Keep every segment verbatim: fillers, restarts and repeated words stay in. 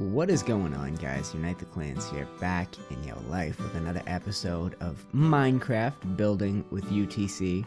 What is going on, guys? Unite the Clans here, back in your life with another episode of Minecraft Building with U T C.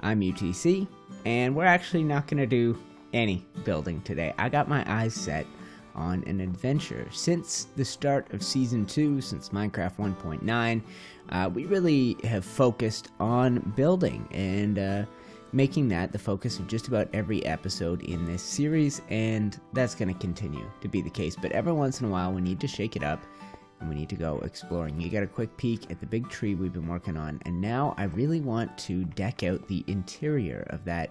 I'm U T C, and we're actually not going to do any building today. I got my eyes set on an adventure. Since the start of Season two, since Minecraft one point nine, uh, we really have focused on building and uh, making that the focus of just about every episode in this series, and that's going to continue to be the case. But every once in a while, we need to shake it up, and we need to go exploring. You got a quick peek at the big tree we've been working on, and now I really want to deck out the interior of that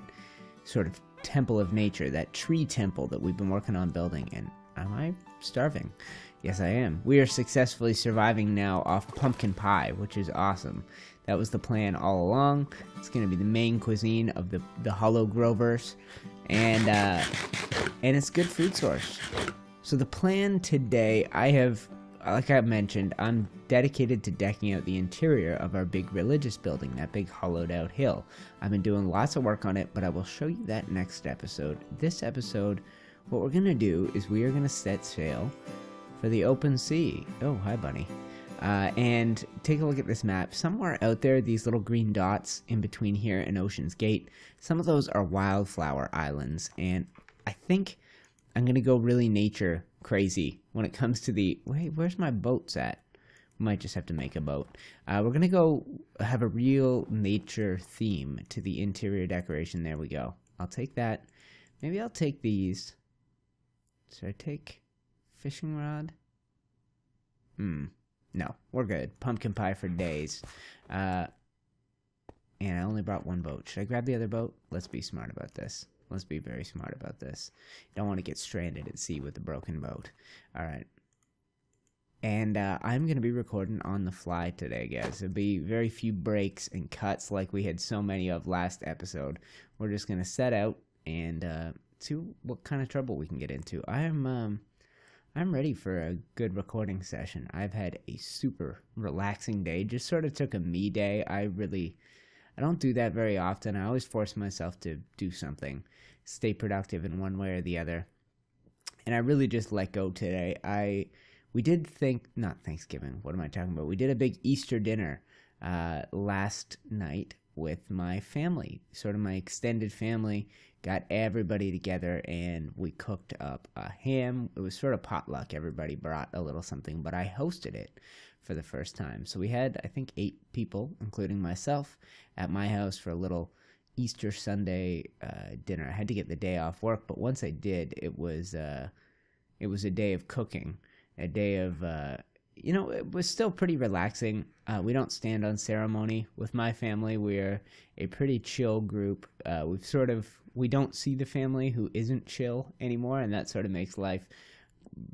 sort of temple of nature, that tree temple that we've been working on building. And am I starving? Yes, I am. We are successfully surviving now off pumpkin pie, which is awesome. That was the plan all along. It's going to be the main cuisine of the, the Hollow Groverse, and, uh, and it's good food source. So the plan today, I have, like I mentioned, I'm dedicated to decking out the interior of our big religious building, that big hollowed out hill. I've been doing lots of work on it, but I will show you that next episode. This episode, what we're going to do is we are going to set sail for the open sea. Oh, hi, bunny. Uh, and take a look at this map. Somewhere out there, these little green dots in between here and Ocean's Gate, some of those are wildflower islands. And I think I'm going to go really nature crazy when it comes to the... Wait, where's my boats at? We might just have to make a boat. Uh, we're going to go have a real nature theme to the interior decoration. There we go. I'll take that. Maybe I'll take these... Should I take fishing rod? Hmm. No, we're good. Pumpkin pie for days. Uh, and I only brought one boat. Should I grab the other boat? Let's be smart about this. Let's be very smart about this. Don't want to get stranded at sea with a broken boat. All right. And uh, I'm going to be recording on the fly today, guys. There'll be very few breaks and cuts like we had so many of last episode. We're just going to set out and... Uh, see what kind of trouble we can get into. I am, um, I'm ready for a good recording session. I've had a super relaxing day. Just sort of took a me day. I really, I don't do that very often. I always force myself to do something, stay productive in one way or the other. And I really just let go today. I, we did think, not Thanksgiving. What am I talking about? We did a big Easter dinner uh, last night with my family, sort of my extended family. Got everybody together, and we cooked up a ham. It was sort of potluck. Everybody brought a little something, but I hosted it for the first time. So we had, I think, eight people, including myself, at my house for a little Easter Sunday uh, dinner. I had to get the day off work, but once I did, it was uh, it was a day of cooking, a day of, uh, you know, it was still pretty relaxing. Uh, we don't stand on ceremony with my family. We're a pretty chill group. Uh, we've sort of... We don't see the family who isn't chill anymore, and that sort of makes life,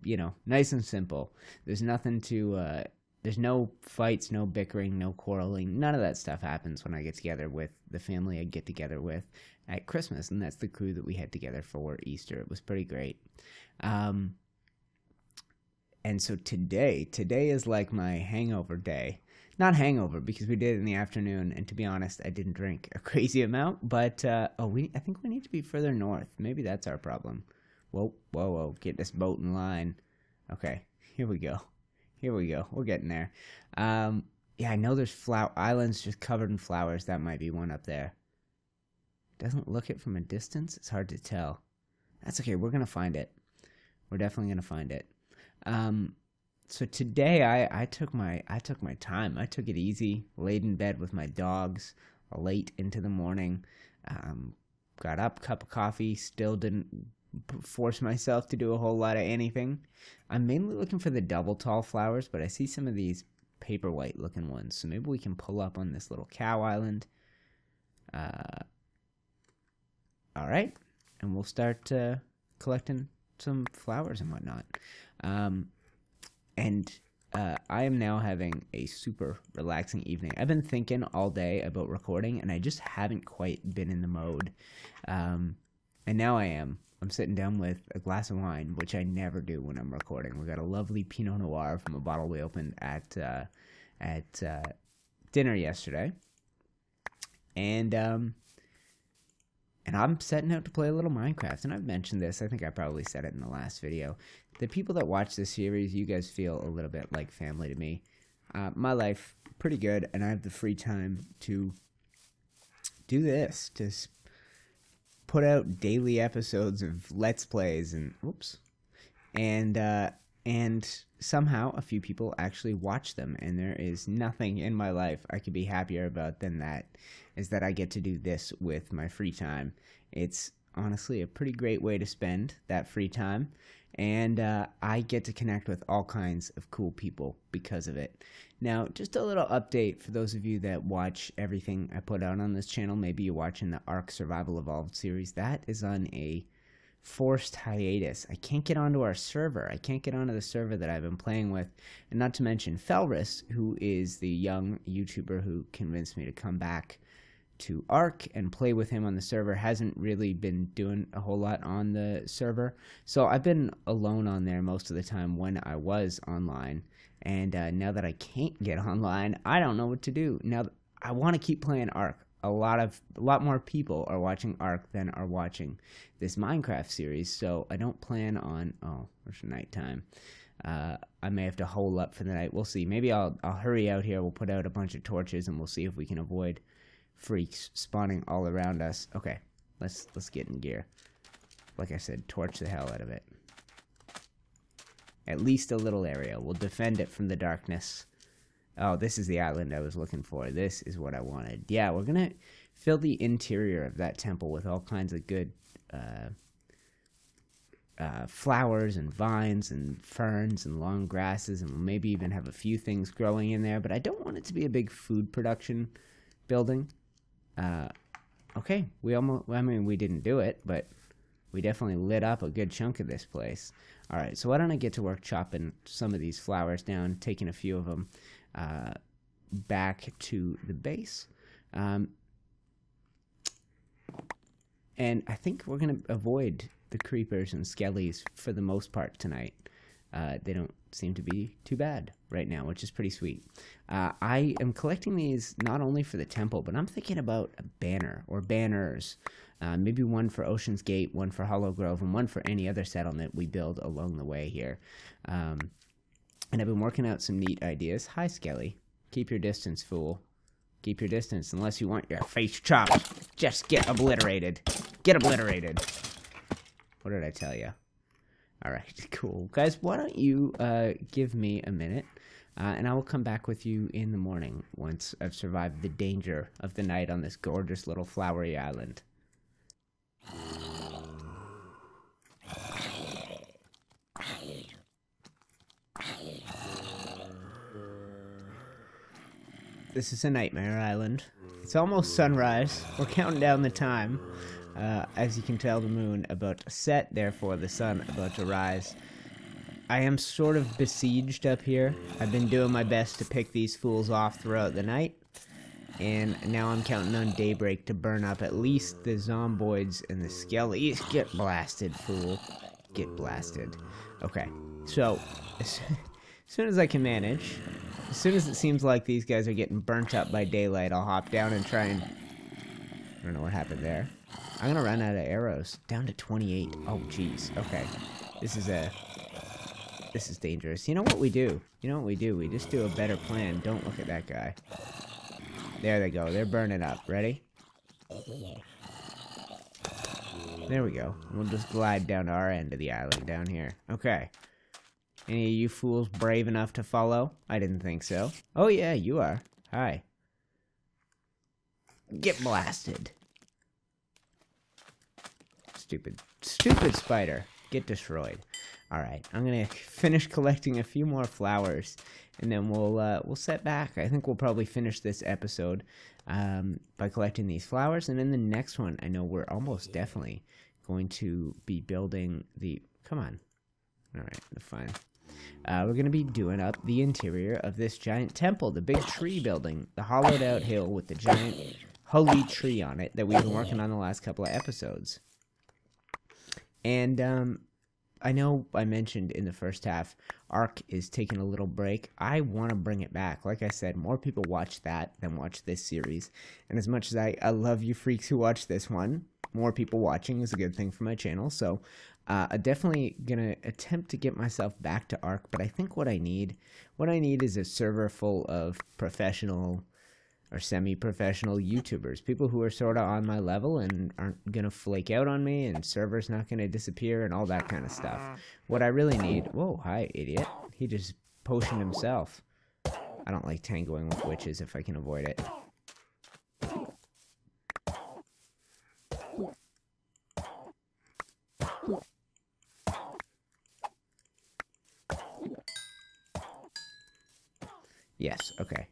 you know, nice and simple. There's nothing to, uh, there's no fights, no bickering, no quarreling. None of that stuff happens when I get together with the family I get together with at Christmas, and that's the crew that we had together for Easter. It was pretty great. Um, and so today, today is like my hangover day. Not hangover, because we did it in the afternoon, and to be honest, I didn't drink a crazy amount, but, uh, oh, we, I think we need to be further north. Maybe that's our problem. Whoa, whoa, whoa, get this boat in line. Okay, here we go. Here we go. We're getting there. Um, yeah, I know there's flower islands just covered in flowers. That might be one up there. Doesn't look it from a distance. It's hard to tell. That's okay. We're going to find it. We're definitely going to find it. Um... So today I, I took my I took my time. I took it easy, laid in bed with my dogs late into the morning, um, got up, cup of coffee, still didn't force myself to do a whole lot of anything. I'm mainly looking for the double tall flowers, but I see some of these paperwhite looking ones, so maybe we can pull up on this little cow island. Uh, all right, and we'll start uh, collecting some flowers and whatnot. Um, And uh, I am now having a super relaxing evening. I've been thinking all day about recording, and I just haven't quite been in the mode. Um, and now I am. I'm sitting down with a glass of wine, which I never do when I'm recording. We got a lovely Pinot Noir from a bottle we opened at uh, at uh, dinner yesterday. And um, and I'm setting out to play a little Minecraft. And I've mentioned this. I think I probably said it in the last video. the people that watch this series, you guys feel a little bit like family to me. Uh, my life, pretty good, and I have the free time to do this, to put out daily episodes of Let's Plays, and oops, and uh, and somehow a few people actually watch them, and there is nothing in my life I could be happier about than that, is that I get to do this with my free time. It's honestly a pretty great way to spend that free time, and uh, I get to connect with all kinds of cool people because of it. Now, just a little update for those of you that watch everything I put out on this channel. Maybe you're watching the ARK Survival Evolved series. That is on a forced hiatus. I can't get onto our server. I can't get onto the server that I've been playing with, and not to mention Felris, who is the young YouTuber who convinced me to come back to ARK and play with him on the server, hasn't really been doing a whole lot on the server. So I've been alone on there most of the time when I was online, and uh, now that I can't get online, I don't know what to do. Now, I want to keep playing ARK. A lot of a lot more people are watching ARK than are watching this Minecraft series, so I don't plan on, oh, it's nighttime. Uh, I may have to hole up for the night. We'll see. Maybe I'll, I'll hurry out here. We'll put out a bunch of torches, and we'll see if we can avoid freaks spawning all around us. Okay, let's let's get in gear. Like I said, torch the hell out of it. At least a little area. We'll defend it from the darkness. Oh, this is the island I was looking for. This is what I wanted. Yeah, we're gonna fill the interior of that temple with all kinds of good uh, uh, flowers and vines and ferns and long grasses, and we'll maybe even have a few things growing in there, but I don't want it to be a big food production building. Uh, okay, we almost, well, I mean, we didn't do it, but we definitely lit up a good chunk of this place. All right, so why don't I get to work chopping some of these flowers down, taking a few of them uh, back to the base. Um, and I think we're going to avoid the creepers and skellies for the most part tonight. Uh, they don't seem to be too bad right now, which is pretty sweet. Uh, I am collecting these not only for the temple, but I'm thinking about a banner or banners. Uh, maybe one for Ocean's Gate, one for Hollow Grove, and one for any other settlement we build along the way here. Um, and I've been working out some neat ideas. Hi, Skelly. Keep your distance, fool. Keep your distance unless you want your face chopped. Just get obliterated. Get obliterated. What did I tell you? All right, cool. Guys, why don't you uh, give me a minute, uh, and I will come back with you in the morning once I've survived the danger of the night on this gorgeous little flowery island. This is a nightmare island. It's almost sunrise. We're counting down the time. Uh, as you can tell, the moon about to set, therefore the sun about to rise. I am sort of besieged up here. I've been doing my best to pick these fools off throughout the night, and now I'm counting on daybreak to burn up at least the zomboids and the skellies. Get blasted, fool. Get blasted. Okay, so as soon as I can manage, as soon as it seems like these guys are getting burnt up by daylight, I'll hop down and try and... I don't know what happened there. I'm gonna run out of arrows. Down to twenty-eight. Oh, jeez. Okay. This is a... This is dangerous. You know what we do? You know what we do? We just do a better plan. Don't look at that guy. There they go. They're burning up. Ready? There we go. We'll just glide down to our end of the island down here. Okay. Any of you fools brave enough to follow? I didn't think so. Oh, yeah, you are. Hi. Get blasted. Stupid, stupid spider. Get destroyed. All right, I'm gonna finish collecting a few more flowers, and then we'll uh, we'll set back. I think we'll probably finish this episode um, by collecting these flowers, and in the next one, I know we're almost definitely going to be building the. Come on. All right, fine. Uh, we're gonna be doing up the interior of this giant temple, the big tree building, the hollowed-out hill with the giant holy tree on it that we've been working on the last couple of episodes. And um, I know I mentioned in the first half, ARK is taking a little break. I want to bring it back. Like I said, more people watch that than watch this series. And as much as I, I love you freaks who watch this one, more people watching is a good thing for my channel. So Uh, I'm definitely going to attempt to get myself back to ARK, but I think what I need, what I need is a server full of professional or semi-professional YouTubers, people who are sort of on my level and aren't going to flake out on me, and servers not going to disappear and all that kind of stuff. What I really need... Whoa, hi, idiot. He just potioned himself. I don't like tangling with witches if I can avoid it. Yes, okay.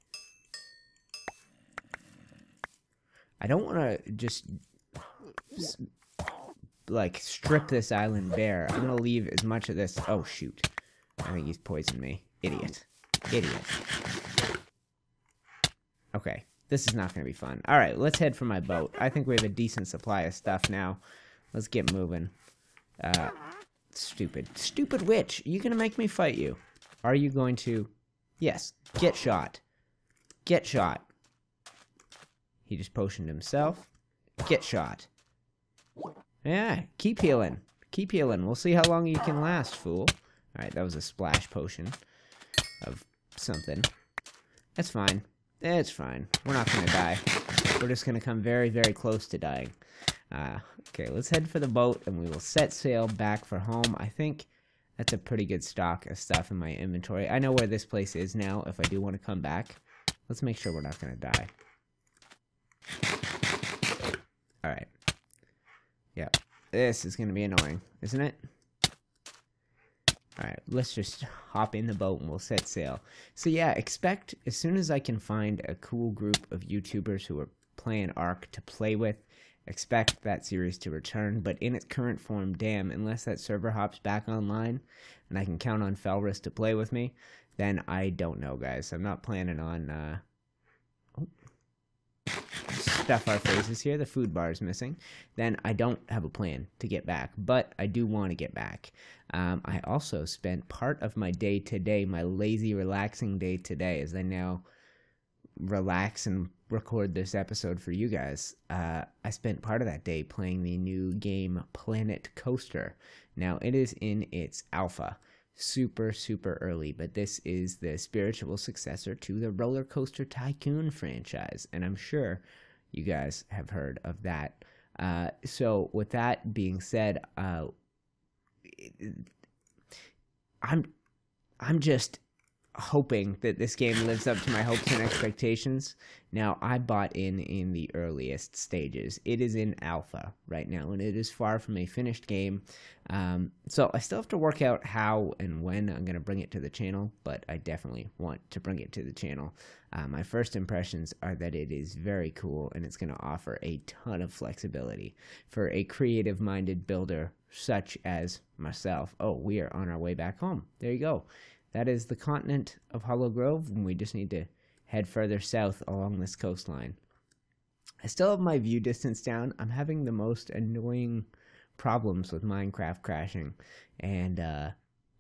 I don't want to just, like, strip this island bare. I'm going to leave as much of this. Oh, shoot. I think he's poisoned me. Idiot. Idiot. Okay. This is not going to be fun. All right, let's head for my boat. I think we have a decent supply of stuff now. Let's get moving. Uh, stupid. Stupid witch. You're going to make me fight you. Are you going to... Yes. Get shot. Get shot. He just potioned himself. Get shot. Yeah, keep healing. Keep healing. We'll see how long you can last, fool. Alright, that was a splash potion of something. That's fine. That's fine. We're not going to die. We're just going to come very, very close to dying. Uh, okay, let's head for the boat, and we will set sail back for home. I think that's a pretty good stock of stuff in my inventory. I know where this place is now if I do want to come back. Let's make sure we're not going to die. Alright. Yep. This is going to be annoying, isn't it? Alright, let's just hop in the boat and we'll set sail. So yeah, expect as soon as I can find a cool group of YouTubers who are playing ARK to play with, expect that series to return, but in its current form, damn, unless that server hops back online and I can count on Felris to play with me, then I don't know, guys. I'm not planning on... Uh... Oh. Stuff our faces here, the food bar is missing, then I don't have a plan to get back, but I do want to get back. Um, I also spent part of my day today, my lazy, relaxing day today, as I now relax and record this episode for you guys. Uh, I spent part of that day playing the new game Planet Coaster. Now, it is in its alpha. Super, super early, but this is the spiritual successor to the Roller Coaster Tycoon franchise, and I'm sure you guys have heard of that. Uh, so with that being said, uh, I'm I'm just hoping that this game lives up to my hopes and expectations. Now, I bought in in the earliest stages. It is in alpha right now, and it is far from a finished game. Um, so I still have to work out how and when I'm going to bring it to the channel, but I definitely want to bring it to the channel. Uh, my first impressions are that it is very cool, and it's going to offer a ton of flexibility for a creative-minded builder such as myself. Oh, we are on our way back home. There you go. That is the continent of Hollow Grove, and we just need to head further south along this coastline. I still have my view distance down. I'm having the most annoying problems with Minecraft crashing, and uh,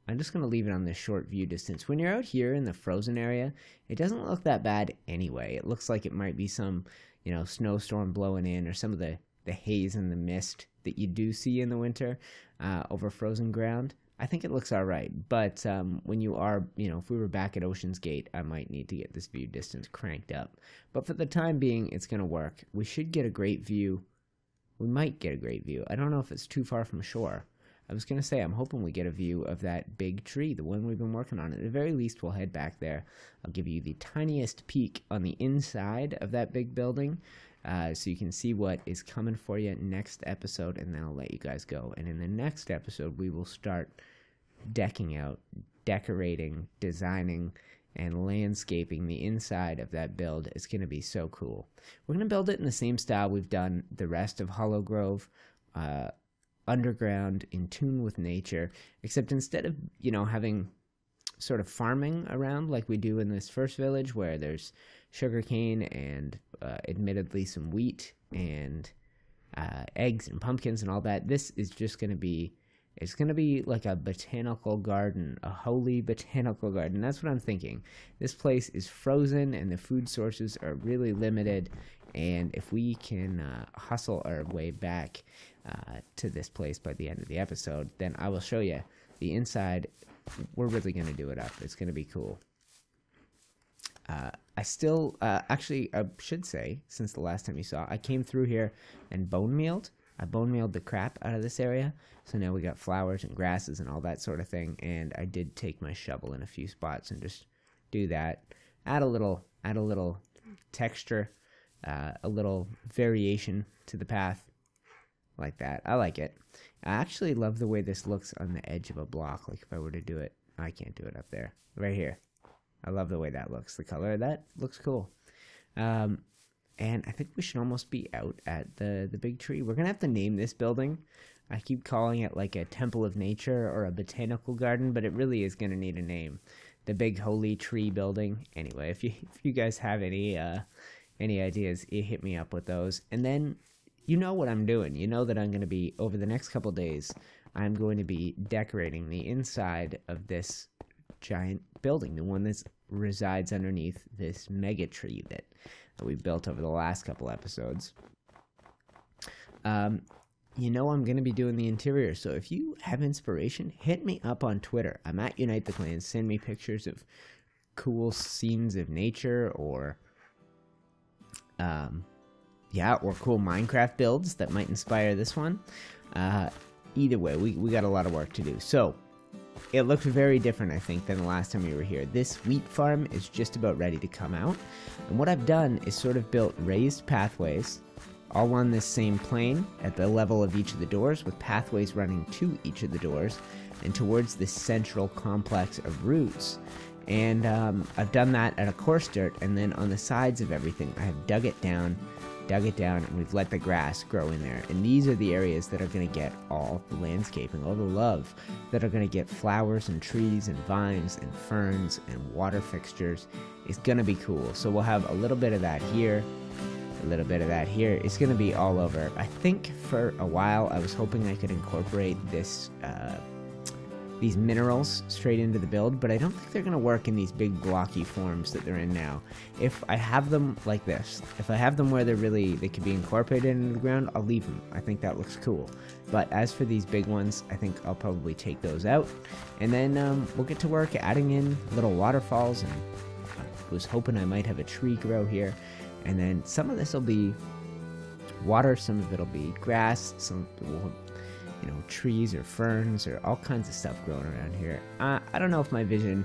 I'm just going to leave it on this short view distance. When you're out here in the frozen area, it doesn't look that bad anyway. It looks like it might be some, you know, snowstorm blowing in, or some of the, the haze and the mist that you do see in the winter uh, over frozen ground. I think it looks all right, but um, when you are, you know, if we were back at Ocean's Gate, I might need to get this view distance cranked up. But for the time being, it's going to work. We should get a great view. We might get a great view. I don't know if it's too far from shore. I was going to say, I'm hoping we get a view of that big tree, the one we've been working on. At the very least, we'll head back there. I'll give you the tiniest peek on the inside of that big building, Uh, so you can see what is coming for you next episode, and then I'll let you guys go. And in the next episode, we will start decking out, decorating, designing, and landscaping the inside of that build. It's going to be so cool. We're going to build it in the same style we've done the rest of Hollow Grove, uh, underground, in tune with nature, except instead of, you know, having sort of farming around like we do in this first village where there's sugarcane and uh, admittedly some wheat and uh, eggs and pumpkins and all that. This is just going to be, it's going to be like a botanical garden, a holy botanical garden. That's what I'm thinking. This place is frozen and the food sources are really limited. And if we can uh, hustle our way back uh, to this place by the end of the episode, then I will show you the inside. We're really going to do it up. It's going to be cool. Uh, I still, uh, actually, I should say, since the last time you saw, I came through here and bone mealed. I bone mealed the crap out of this area, so now we got flowers and grasses and all that sort of thing, and I did take my shovel in a few spots and just do that. Add a little, add a little texture, uh, a little variation to the path, like that. I like it. I actually love the way this looks on the edge of a block, like if I were to do it. I can't do it up there. Right here. I love the way that looks. The color of that looks cool. Um, and I think we should almost be out at the, the big tree. We're going to have to name this building. I keep calling it like a temple of nature or a botanical garden, but it really is going to need a name. The big holy tree building. Anyway, if you, if you guys have any, uh, any ideas, you hit me up with those. And then you know what I'm doing. You know that I'm going to be, over the next couple days, I'm going to be decorating the inside of this giant building, the one that resides underneath this mega tree that, that we built over the last couple episodes. Um, you know I'm going to be doing the interior, so if you have inspiration, hit me up on Twitter. I'm at Unite the Clans. Send me pictures of cool scenes of nature or, um, yeah, or cool Minecraft builds that might inspire this one. Uh, either way, we, we got a lot of work to do. So, it looks very different, I think, than the last time we were here. This wheat farm is just about ready to come out. And what I've done is sort of built raised pathways all on this same plane at the level of each of the doors, with pathways running to each of the doors and towards this central complex of roots. And um, I've done that at a coarse dirt, and then on the sides of everything, I have dug it down, dug it down, and we've let the grass grow in there. And these are the areas that are going to get all the landscaping, all the love, that are going to get flowers and trees and vines and ferns and water fixtures. It's going to be cool. So we'll have a little bit of that here, a little bit of that here. It's going to be all over. I think for a while I was hoping I could incorporate this, uh, these minerals straight into the build, but I don't think they're going to work in these big blocky forms that they're in now. If I have them like this, if I have them where they're really, they could be incorporated into the ground, I'll leave them. I think that looks cool. But as for these big ones, I think I'll probably take those out. And then um, we'll get to work adding in little waterfalls, and I was hoping I might have a tree grow here. And then some of this will be water, some of it will be grass, some will, you know, trees or ferns or all kinds of stuff growing around here. Uh, I don't know if my vision,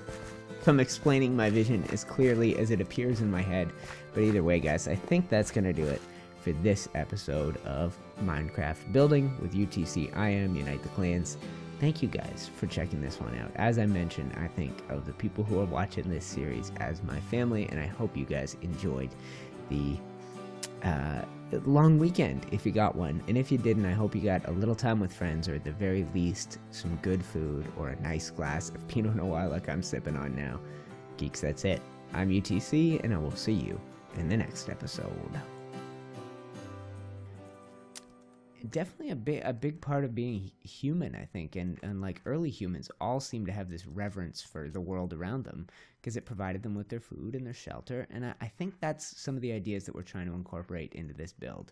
if I'm explaining my vision as clearly as it appears in my head, but either way, guys, I think that's going to do it for this episode of Minecraft Building with U T C. I am Unite the Clans. Thank you guys for checking this one out. As I mentioned, I think of the people who are watching this series as my family, and I hope you guys enjoyed the uh, long weekend if you got one, and if you didn't, I hope you got a little time with friends, or at the very least some good food or a nice glass of Pinot Noir like I'm sipping on now. Geeks, that's it. I'm U T C, and I will see you in the next episode. Definitely a big a big part of being human, I think, and, and like early humans all seem to have this reverence for the world around them because it provided them with their food and their shelter, and I, I think that's some of the ideas that we're trying to incorporate into this build.